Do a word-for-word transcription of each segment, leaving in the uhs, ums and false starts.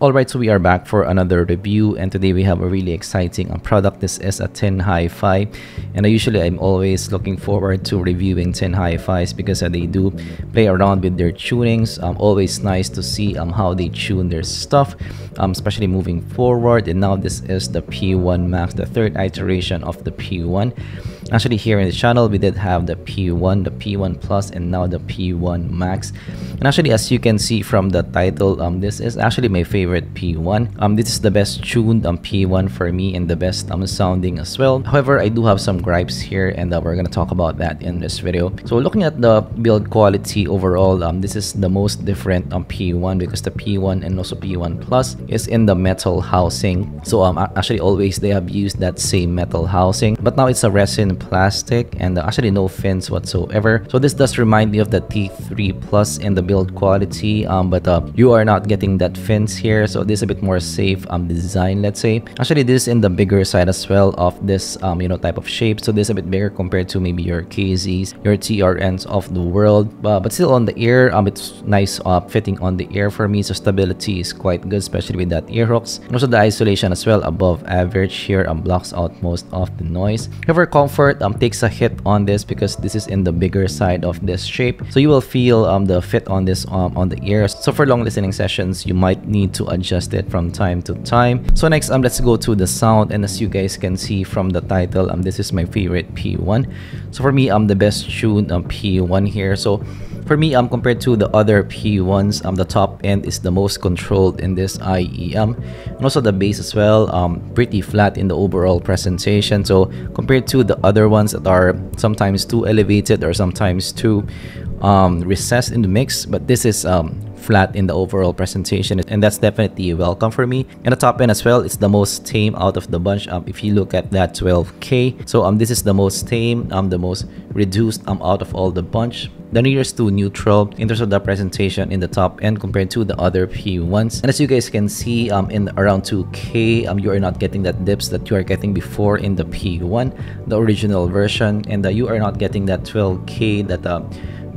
Alright, so we are back for another review, and today we have a really exciting uh, product. This is a TinHiFi, and I usually I'm always looking forward to reviewing TinHiFis because uh, they do play around with their tunings. Um, always nice to see um, how they tune their stuff, um, especially moving forward. And now this is the P one Max, the third iteration of the P one. Actually, here in the channel we did have the P one, the P one Plus, and now the P one Max. And actually, as you can see from the title, um, this is actually my favorite P one. Um, this is the best tuned um, P one for me, and the best um, sounding as well. However, I do have some gripes here, and uh, we're gonna talk about that in this video. So looking at the build quality overall, um, this is the most different um, P one, because the P one and also P one Plus is in the metal housing. So um, actually always they have used that same metal housing, but now it's a resin plastic, and uh, actually no fins whatsoever. So this does remind me of the T three Plus in the build quality, um, but uh, you are not getting that fins here, so this is a bit more safe um, design, let's say. Actually, this is in the bigger side as well of this um, you know, type of shape, so this is a bit bigger compared to maybe your K Zs, your T R Ns of the world, uh, but still on the ear, um, it's nice uh, fitting on the ear for me, so stability is quite good, especially with that ear hooks. And also the isolation as well, above average here, um, blocks out most of the noise. However, comfort Um, takes a hit on this because this is in the bigger side of this shape, so you will feel um, the fit on this um, on the ears. So for long listening sessions, you might need to adjust it from time to time. So next, um, let's go to the sound, and as you guys can see from the title, um, this is my favorite P one. So for me, I'm um, the best tuned um, P one here. So for me, um, compared to the other P ones, um, the top end is the most controlled in this I E M, and also the bass as well, um, pretty flat in the overall presentation. So compared to the other ones that are sometimes too elevated or sometimes too um, recessed in the mix, but this is um, flat in the overall presentation, and that's definitely welcome for me. And the top end as well, it's the most tame out of the bunch. Um, if you look at that twelve K, so um, this is the most tame, um, the most reduced um, out of all the bunch. The nearest to neutral in terms of the presentation in the top end compared to the other P ones. And as you guys can see, um, in around two K, um, you are not getting that dips that you are getting before in the P one, the original version, and uh, you are not getting that twelve K, that uh,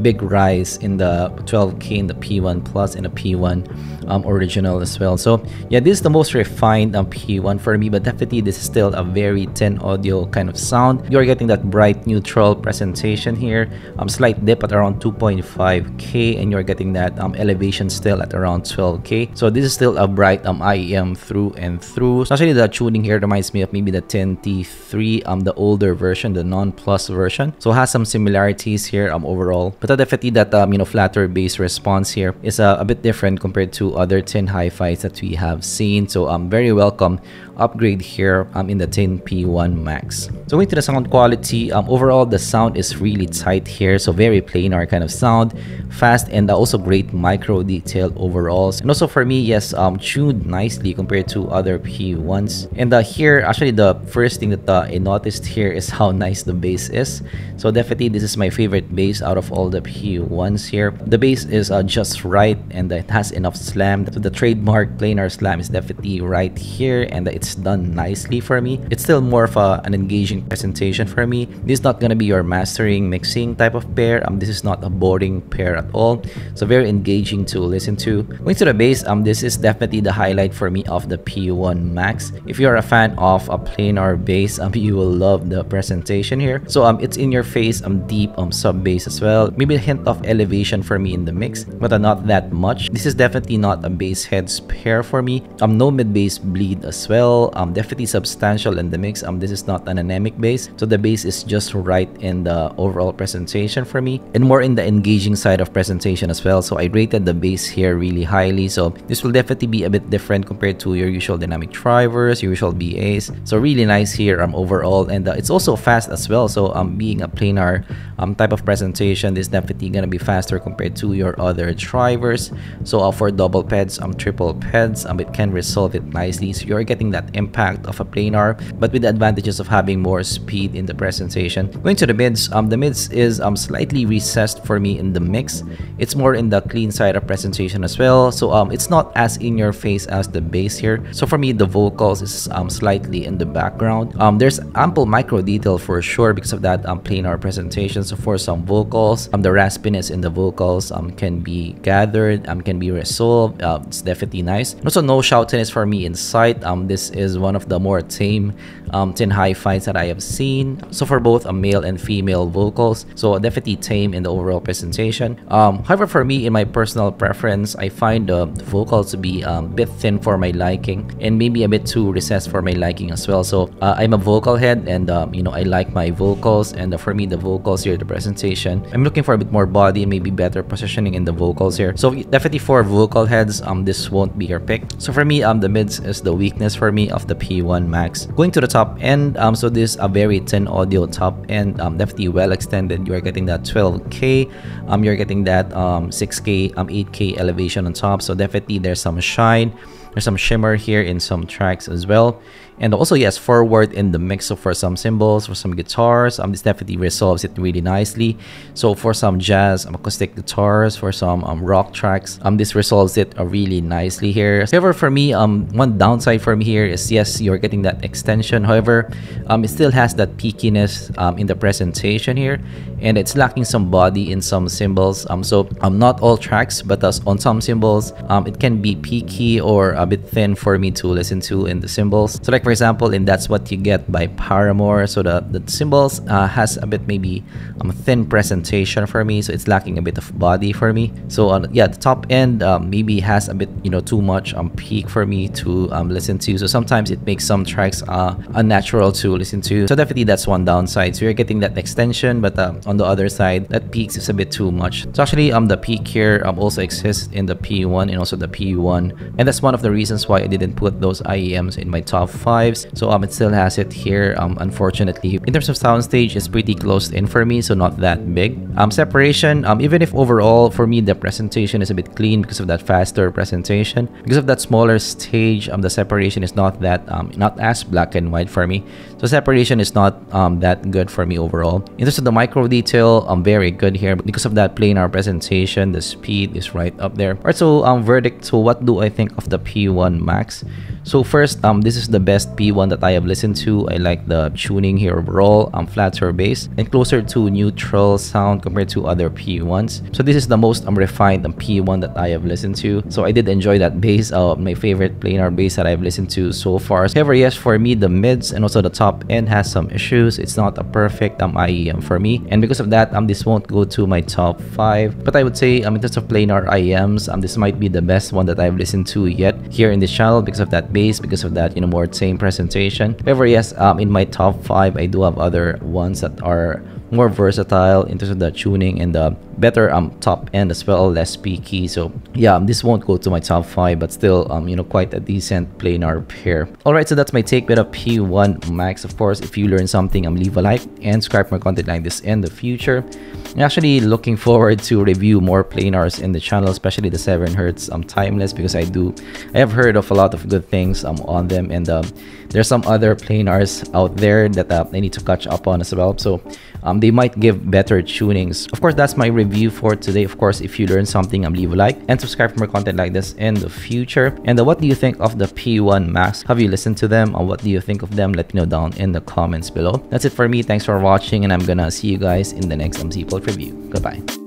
big rise in the twelve K in the P one Plus and the P one um, original as well. So yeah, this is the most refined um, P one for me, but definitely this is still a very Tin Audio kind of sound. You're getting that bright neutral presentation here, um, slight dip at around two point five K, and you're getting that um, elevation still at around twelve K. So this is still a bright um, I E M through and through. So actually the tuning here reminds me of maybe the Tin T three, um, the older version, the non-plus version. So it has some similarities here um, overall, but definitely that um, you know, flatter bass response here is uh, a bit different compared to other TinHiFis that we have seen. So um, very welcome upgrade here um, in the Tin P one Max. So into the sound quality, um, overall the sound is really tight here, so very planar kind of sound, fast, and also great micro detail overall. And also for me, yes, um, tuned nicely compared to other P ones. And uh, here, actually the first thing that uh, I noticed here is how nice the bass is. So definitely this is my favorite bass out of all the P ones here. The bass is uh, just right, and it has enough slam. So the trademark planar slam is definitely right here, and uh, it's done nicely for me. It's still more of a, an engaging presentation for me. This is not gonna be your mastering mixing type of pair. Um, this is not a boring pair at all, so very engaging to listen to. Going to the bass, um, this is definitely the highlight for me of the P one Max. If you're a fan of a planar bass, um, you will love the presentation here. So um, it's in your face, um, deep um, sub bass as well. Maybe a hint of elevation for me in the mix, but uh, not that much. This is definitely not a bass heads pair for me. Um, no mid bass bleed as well. Um, definitely substantial in the mix. Um, this is not an anemic bass, so the bass is just right in the overall presentation for me, and more in the engaging side of presentation as well. So I rated the bass here really highly. So this will definitely be a bit different compared to your usual dynamic drivers, your usual B As. So really nice here um, overall, and uh, it's also fast as well. So um, being a planar um, type of presentation, this is definitely gonna be faster compared to your other drivers. So uh, for double peds, um, triple peds, um, it can resolve it nicely. So you're getting that that impact of a planar, but with the advantages of having more speed in the presentation. Going to the mids, um, the mids is um, slightly recessed for me in the mix. It's more in the clean side of presentation as well, so um, it's not as in your face as the bass here. So for me, the vocals is um, slightly in the background. Um, there's ample micro detail for sure because of that um, planar presentation. So for some vocals, um, the raspiness in the vocals um, can be gathered, um, can be resolved. Uh, it's definitely nice. Also, no shoutiness for me in sight. Um, this is one of the more tame um, TinHiFi that I have seen. So for both a um, male and female vocals, so definitely tame in the overall presentation. Um, however, for me, in my personal preference, I find uh, the vocals to be um, a bit thin for my liking and maybe a bit too recessed for my liking as well. So uh, I'm a vocal head, and um, you know, I like my vocals, and uh, for me, the vocals here, the presentation, I'm looking for a bit more body and maybe better positioning in the vocals here. So definitely for vocal heads, um, this won't be your pick. So for me, um, the mids is the weakness for me of the P one Max. Going to the top end, um, so this is a very thin audio top end, um, definitely well extended. You are getting that twelve K, um, you're getting that um, six K, um, eight K elevation on top. So definitely there's some shine. There's some shimmer here in some tracks as well, and also yes, forward in the mix. So for some cymbals, for some guitars, um, this definitely resolves it really nicely. So for some jazz, um, acoustic guitars, for some um, rock tracks, um, this resolves it uh, really nicely here. However, for me, um, one downside for me here is yes, you're getting that extension. However, um, it still has that peakiness um, in the presentation here, and it's lacking some body in some cymbals. Um, so um, not all tracks, but as on some cymbals, um, it can be peaky or um, bit thin for me to listen to in the cymbals. So like for example, in That's What You Get by Paramore, so the, the cymbals uh, has a bit maybe um, thin presentation for me, so it's lacking a bit of body for me. So uh, yeah, the top end um, maybe has a bit, you know, too much um, peak for me to um, listen to. So sometimes it makes some tracks uh, unnatural to listen to. So definitely that's one downside. So you're getting that extension, but uh, on the other side, that peaks is a bit too much. So actually um, the peak here um, also exists in the P one and also the P one, and that's one of the reasons why I didn't put those I E Ms in my top fives. So um, it still has it here, um, unfortunately. In terms of soundstage, it's pretty closed in for me, so not that big. Um, separation, um, even if overall for me the presentation is a bit clean because of that faster presentation, because of that smaller stage, um, the separation is not that, um, not as black and white for me. So separation is not um, that good for me overall. In terms of the micro detail, um, very good here, but because of that planar presentation, the speed is right up there. Alright, so um, verdict. So what do I think of the P one Max? So first, um, this is the best P one that I have listened to. I like the tuning here overall, um, flatter bass and closer to neutral sound compared to other P ones. So this is the most um, refined um, P one that I have listened to. So I did enjoy that bass, uh, my favorite planar bass that I've listened to so far. However, yes, for me, the mids and also the top end has some issues. It's not a perfect um, I E M for me. And because of that, um, this won't go to my top five. But I would say um, in terms of planar I E Ms, um, this might be the best one that I've listened to yet here in this channel because of that bass, because of that, you know, more tame presentation. However, yes, um, in my top five, I do have other ones that are more versatile in terms of the tuning and the better um top end as well, less peaky. So yeah, um, this won't go to my top five, but still um you know, quite a decent planar pair. All right, so that's my take with a P one Max. Of course, if you learned something, um leave a like and subscribe for more content like this in the future. I'm actually looking forward to review more planars in the channel, especially the seven hertz um Timeless, because I do I have heard of a lot of good things um on them, and um there's some other planars out there that uh, I need to catch up on as well. So um they might give better tunings. Of course, that's my review for today. Of course, if you learned something, um, leave a like and subscribe for more content like this in the future. And uh, what do you think of the P one Max? Have you listened to them? Or what do you think of them? Let me know down in the comments below. That's it for me. Thanks for watching, and I'm gonna see you guys in the next M C Pulp review. Goodbye.